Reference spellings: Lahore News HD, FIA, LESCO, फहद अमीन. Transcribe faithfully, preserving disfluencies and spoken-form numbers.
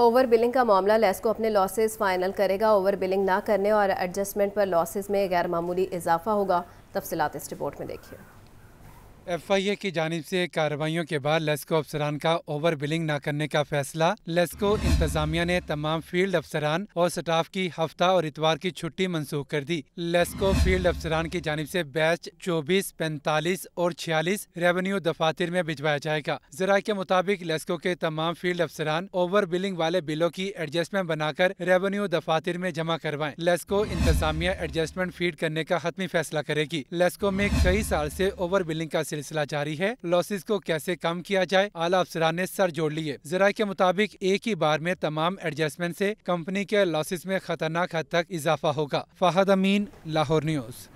Over billing का मामला, लेस्को अपने लॉसेस फाइनल करेगा। ओवर बिलिंग ना करने और एडजस्टमेंट पर लॉसेस में गैर मामूली इजाफा होगा। तफसीलात इस रिपोर्ट में देखिए। एफ आई ए की जानिब से कार्रवाइयों के बाद लेस्को अफसरान का ओवर बिलिंग न करने का फैसला। लेस्को इंतजामिया ने तमाम फील्ड अफसरान और स्टाफ की हफ्ता और इतवार की छुट्टी मंसूख कर दी। लेस्को फील्ड अफसरान की जानिब से बैच चौबीस, पैंतालीस और छियालीस रेवेन्यू दफातर में भिजवाया जाएगा। जरा के मुताबिक लेस्को के तमाम फील्ड अफसरान ओवर बिलिंग वाले बिलों की एडजस्टमेंट बनाकर रेवेन्यू दफातर में जमा करवाएं। लेस्को इंतजामिया एडजस्टमेंट फीड करने का हतमी फैसला करेगी। लेस्को में कई साल से ओवर बिलिंग का सिलसिला जारी है। लॉसेस को कैसे कम किया जाए, आला अफसरान ने सर जोड़ लिए। जराये के मुताबिक एक ही बार में तमाम एडजस्टमेंट से कंपनी के लॉसेस में खतरनाक हद तक इजाफा होगा। फहद अमीन, लाहौर न्यूज़।